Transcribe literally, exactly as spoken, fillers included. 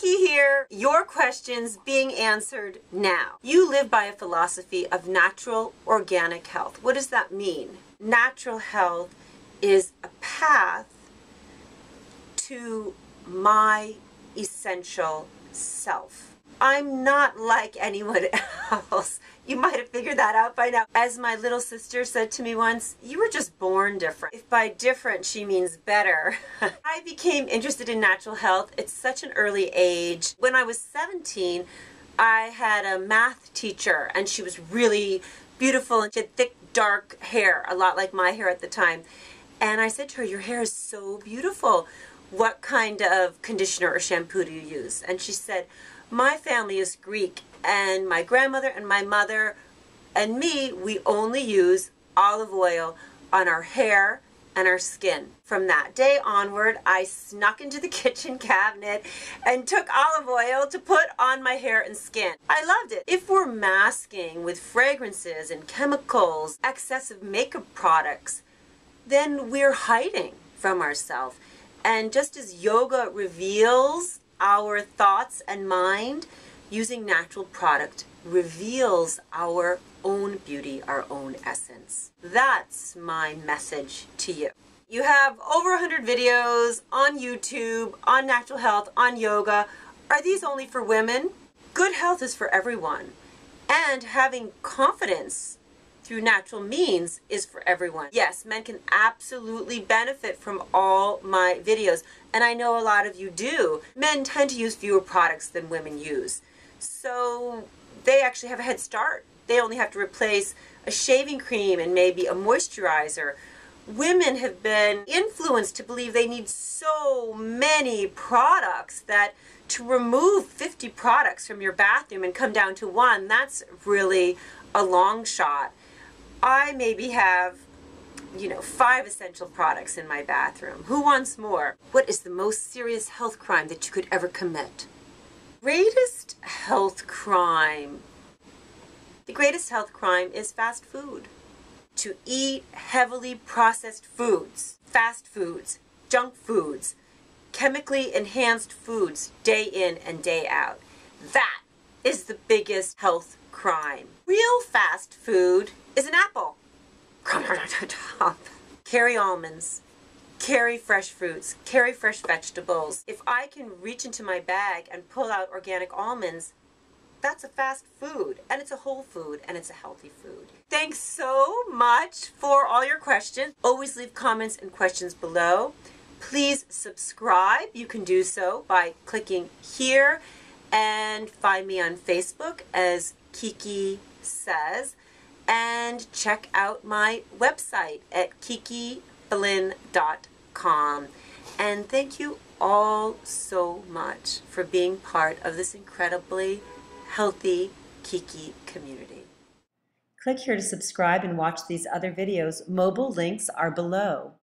Kiki here, your questions being answered now. You live by a philosophy of natural, organic health. What does that mean? Natural health is a path to my essential self. I'm not like anyone else. You might have figured that out by now. As my little sister said to me once, you were just born different. If by different she means better. I became interested in natural health at such an early age. When I was seventeen, I had a math teacher, and she was really beautiful, and she had thick, dark hair, a lot like my hair at the time. And I said to her, your hair is so beautiful. What kind of conditioner or shampoo do you use? And she said, my family is Greek, and my grandmother and my mother and me, we only use olive oil on our hair and our skin. From that day onward, I snuck into the kitchen cabinet and took olive oil to put on my hair and skin. I loved it. If we're masking with fragrances and chemicals, excessive makeup products, then we're hiding from ourselves. And just as yoga reveals our thoughts and mind, using natural product reveals our own beauty, our own essence. That's my message to you. You have over one hundred videos on YouTube, on natural health, on yoga. Are these only for women? Good health is for everyone. And having confidence through natural means is for everyone. Yes, men can absolutely benefit from all my videos, and I know a lot of you do. Men tend to use fewer products than women use, so they actually have a head start. They only have to replace a shaving cream and maybe a moisturizer. Women have been influenced to believe they need so many products that to remove fifty products from your bathroom and come down to one, that's really a long shot. I maybe have, you know, five essential products in my bathroom. Who wants more? What is the most serious health crime that you could ever commit? Greatest health crime. The greatest health crime is fast food. To eat heavily processed foods, fast foods, junk foods, chemically enhanced foods day in and day out. That is the biggest health crime. Real fast food is an apple. Carry almonds, carry fresh fruits, carry fresh vegetables. If I can reach into my bag and pull out organic almonds, that's a fast food, and it's a whole food, and it's a healthy food. Thanks so much for all your questions. Always leave comments and questions below. Please subscribe. You can do so by clicking here, and find me on Facebook as Kiki Says. And check out my website at kiki flynn dot com. And thank you all so much for being part of this incredibly healthy Kiki community. Click here to subscribe and watch these other videos. Mobile links are below.